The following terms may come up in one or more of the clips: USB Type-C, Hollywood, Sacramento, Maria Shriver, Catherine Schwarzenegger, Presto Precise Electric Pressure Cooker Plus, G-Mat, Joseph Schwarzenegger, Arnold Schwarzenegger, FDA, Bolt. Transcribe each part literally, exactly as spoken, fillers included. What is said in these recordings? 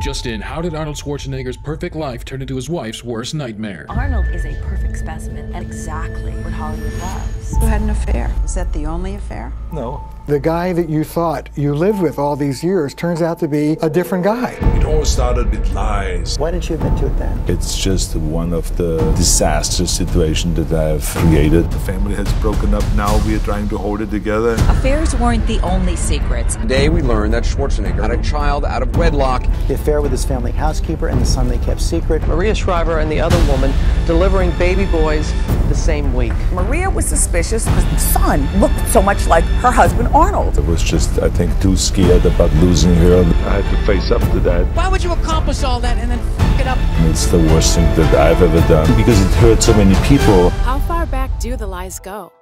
Just in, how did Arnold Schwarzenegger's perfect life turn into his wife's worst nightmare? Arnold is a perfect specimen and exactly what Hollywood loves. You had an affair. Was that the only affair? No. The guy that you thought you lived with all these years turns out to be a different guy. It all started with lies. Why didn't you admit to it then? It's just one of the disastrous situations that I've created. The family has broken up now. We are trying to hold it together. Affairs weren't the only secrets. Today we learned that Schwarzenegger had a child out of wedlock. The affair with his family housekeeper and the son they kept secret. Maria Shriver and the other woman delivering baby boys the same week. Maria was suspicious because the son looked so much like her husband Arnold. I was just, I think, too scared about losing her. I had to face up to that. Why would you accomplish all that and then f*** it up? It's the worst thing that I've ever done because it hurt so many people. How far back do the lies go?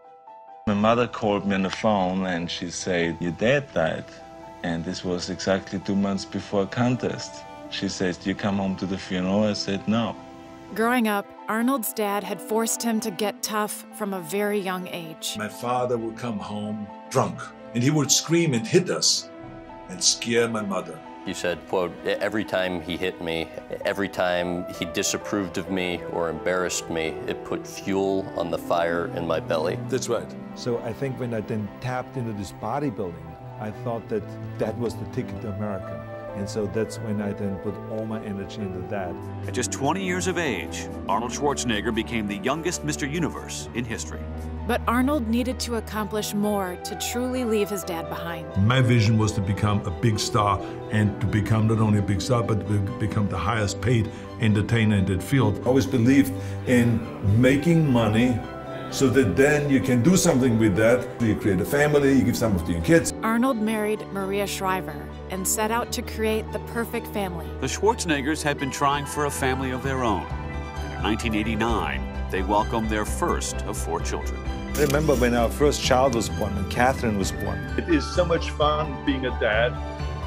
My mother called me on the phone and she said, your dad died. And this was exactly two months before a contest. She says, do you come home to the funeral? I said, no. Growing up, Arnold's dad had forced him to get tough from a very young age. My father would come home drunk, and he would scream and hit us and scare my mother. He said, quote, every time he hit me, every time he disapproved of me or embarrassed me, it put fuel on the fire in my belly. That's right. So I think when I then tapped into this bodybuilding, I thought that that was the ticket to America. And so that's when I then put all my energy into that. At just twenty years of age, Arnold Schwarzenegger became the youngest Mister Universe in history. But Arnold needed to accomplish more to truly leave his dad behind. My vision was to become a big star, and to become not only a big star, but to become the highest paid entertainer in that field. I always believed in making money so that then you can do something with that. You create a family, you give some to your kids. Arnold married Maria Shriver and set out to create the perfect family. The Schwarzeneggers had been trying for a family of their own. In nineteen eighty-nine, they welcomed their first of four children. I remember when our first child was born, when Catherine was born. It is so much fun being a dad,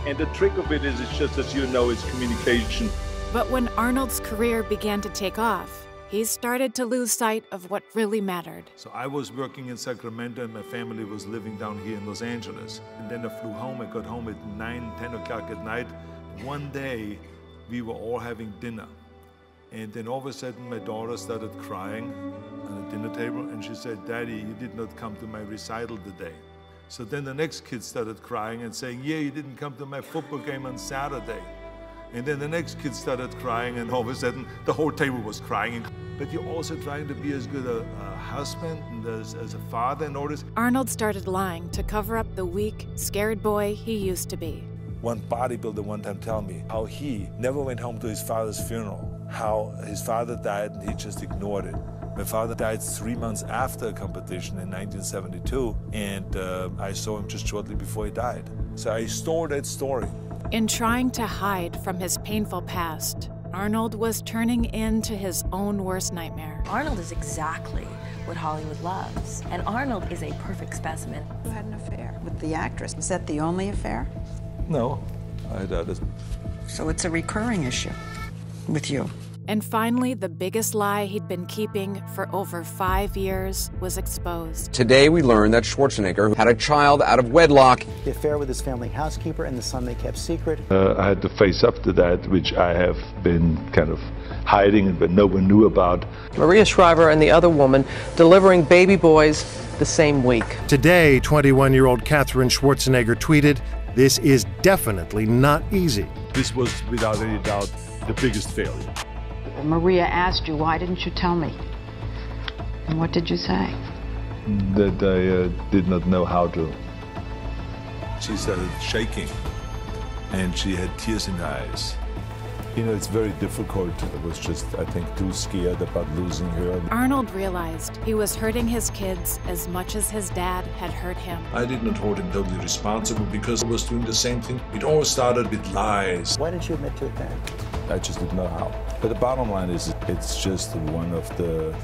and the trick of it is, it's just, as you know, it's communication. But when Arnold's career began to take off, he started to lose sight of what really mattered. So I was working in Sacramento and my family was living down here in Los Angeles. And then I flew home. I got home at nine, ten o'clock at night. One day, we were all having dinner. And then all of a sudden, my daughter started crying on the dinner table. And she said, Daddy, you did not come to my recital today. So then the next kid started crying and saying, yeah, you didn't come to my football game on Saturday. And then the next kid started crying, and all of a sudden, the whole table was crying. But you're also trying to be as good a, a husband and as, as a father and all this. Arnold started lying to cover up the weak, scared boy he used to be. One bodybuilder one time told me how he never went home to his father's funeral, how his father died and he just ignored it. My father died three months after a competition in nineteen seventy-two, and uh, I saw him just shortly before he died. So I stole that story. In trying to hide from his painful past, Arnold was turning into his own worst nightmare. Arnold is exactly what Hollywood loves, and Arnold is a perfect specimen. You had an affair with the actress. Was that the only affair? No, I doubt it. So it's a recurring issue with you. And finally, the biggest lie he'd been keeping for over five years was exposed. Today we learned that Schwarzenegger had a child out of wedlock. The affair with his family housekeeper and the son they kept secret. Uh, I had to face up to that, which I have been kind of hiding, but no one knew about. Maria Shriver and the other woman delivering baby boys the same week. Today, twenty-one-year-old Catherine Schwarzenegger tweeted, "This is definitely not easy." This was, without any doubt, the biggest failure. Maria asked you, why didn't you tell me? And what did you say? That I uh, did not know how to. She started shaking, and she had tears in her eyes. You know, it's very difficult. I was just, I think, too scared about losing her. Arnold realized he was hurting his kids as much as his dad had hurt him. I did not hold him totally responsible because I was doing the same thing. It all started with lies. Why didn't you admit to it then? I just didn't know how. But the bottom line is, it's just one of the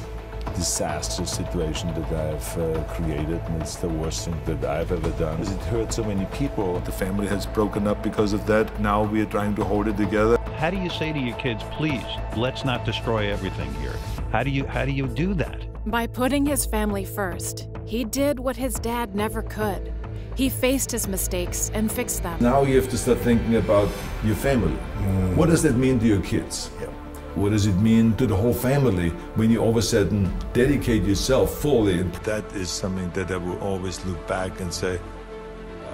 disastrous situations that I've uh, created, and it's the worst thing that I've ever done. It hurt so many people. The family has broken up because of that. Now we are trying to hold it together. How do you say to your kids, please, let's not destroy everything here? How do you, how do you do that? By putting his family first, he did what his dad never could. He faced his mistakes and fixed them. Now you have to start thinking about your family. Mm. What does that mean to your kids? Yeah. What does it mean to the whole family when you all of a sudden dedicate yourself fully? That is something that I will always look back and say,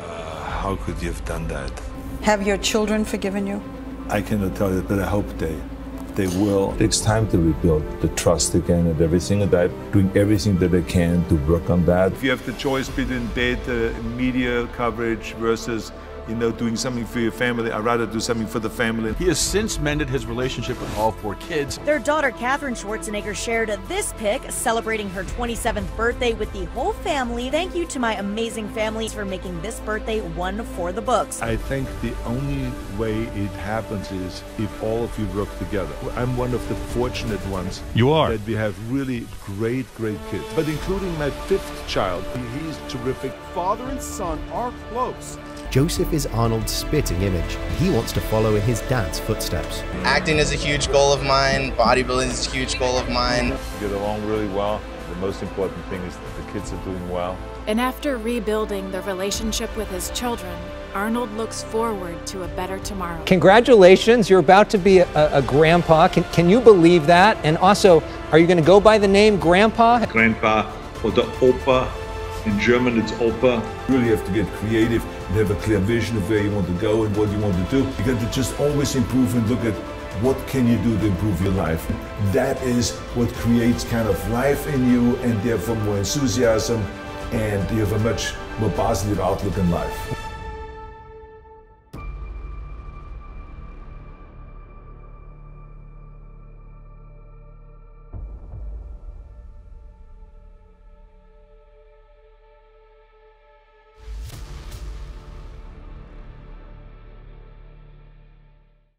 uh, how could you have done that? Have your children forgiven you? I cannot tell you, but I hope they, they will. It's time to rebuild the trust again and everything, and I'm doing everything that I can to work on that. If you have the choice between data, media coverage versus, you know, doing something for your family, I'd rather do something for the family. He has since mended his relationship with all four kids. Their daughter, Catherine Schwarzenegger, shared this pic celebrating her twenty-seventh birthday with the whole family. Thank you to my amazing family for making this birthday one for the books. I think the only way it happens is if all of you work together. I'm one of the fortunate ones. You are. That we have really great, great kids. But including my fifth child, he's terrific. Father and son are close. Joseph is Arnold's spitting image. He wants to follow in his dad's footsteps. Acting is a huge goal of mine. Bodybuilding is a huge goal of mine. We get along really well. The most important thing is that the kids are doing well. And after rebuilding the relationship with his children, Arnold looks forward to a better tomorrow. Congratulations, you're about to be a, a grandpa. Can, can you believe that? And also, are you going to go by the name Grandpa? Grandpa or the Opa. In German, it's Opa. You really have to get creative and have a clear vision of where you want to go and what you want to do. You got to just always improve and look at what can you do to improve your life. That is what creates kind of life in you and therefore more enthusiasm, and you have a much more positive outlook in life.